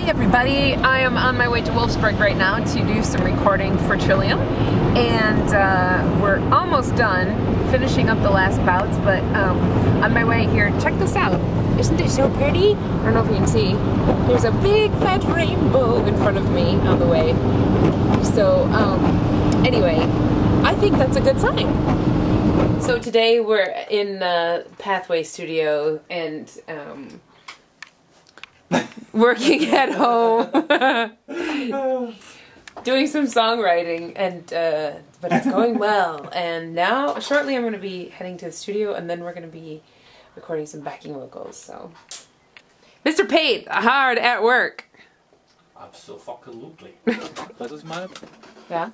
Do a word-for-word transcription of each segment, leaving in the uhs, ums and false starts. Hey everybody, I am on my way to Wolfsburg right now to do some recording for Trillium, and uh, we're almost done finishing up the last bouts, but um, on my way here, check this out. Isn't it so pretty? I don't know if you can see. There's a big fat rainbow in front of me on the way. So um, anyway, I think that's a good sign. So today we're in the Pathway studio and um, working at home, doing some songwriting, and uh, but it's going well. And now, shortly, I'm going to be heading to the studio, and then we're going to be recording some backing vocals. So, Mister Pate, hard at work. Absolutely. Das ist mal. Ja.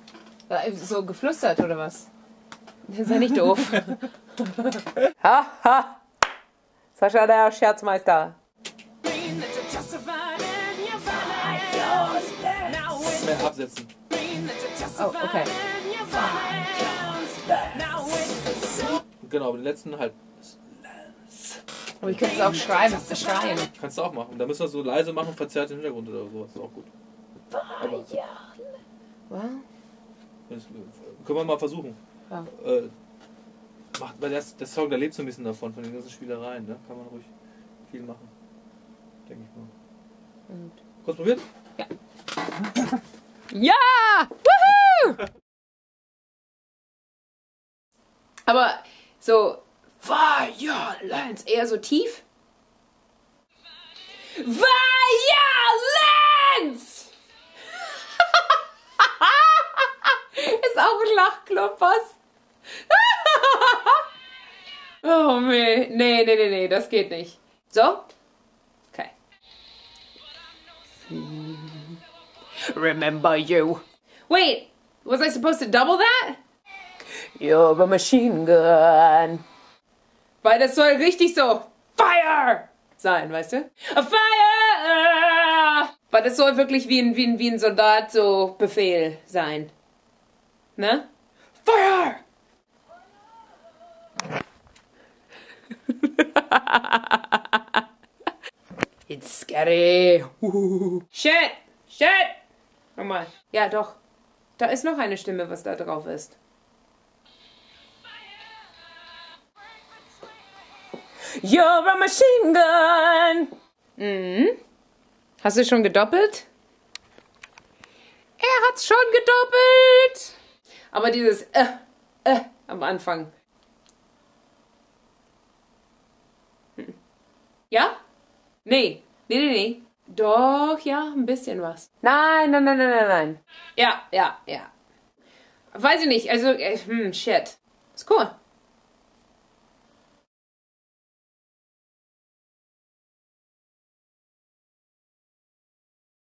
So geflüstert oder was? Das ist ja nicht doof. Ha ha. Sascha der Scherzmeister. Absetzen. Oh, okay. Genau, den letzten halt. Aber ich könnte es auch schreien. schreien. Kannst du auch machen. Da müssen wir so leise machen, verzerrt im Hintergrund oder so. Das ist auch gut. Aber wow. Das können wir mal versuchen. Oh. Äh, macht, weil das, der Song, der lebt so ein bisschen davon, von den ganzen Spielereien. Ne? Kann man ruhig viel machen. Denke ich mal. Und. Kurz probiert? Ja. Ja! Woohoo! Aber so Violence eher so tief. Violence! Ist auch ein Lachkloppers. Oh nee, nee, nee, nee, das geht nicht. So? Okay. Remember you. Wait, was I supposed to double that? You're a machine gun. Weil das soll richtig so Fire sein, weißt du? A Fire! Weil das soll wirklich wie ein, wie ein, wie ein Soldat so Befehl sein. Ne? Fire! It's scary. Shit! Shit! Nochmal. Ja, doch. Da ist noch eine Stimme, was da drauf ist. You're a machine gun! Mhm. Hast du schon gedoppelt? Er hat's schon gedoppelt! Aber dieses äh, äh am Anfang. Hm. Ja? Nee. Nee, nee, nee. Doch, ja, ein bisschen was. Nein, nein, nein, nein, nein, nein. Ja, ja, ja. Weiß ich nicht, also, hm, shit. Ist cool.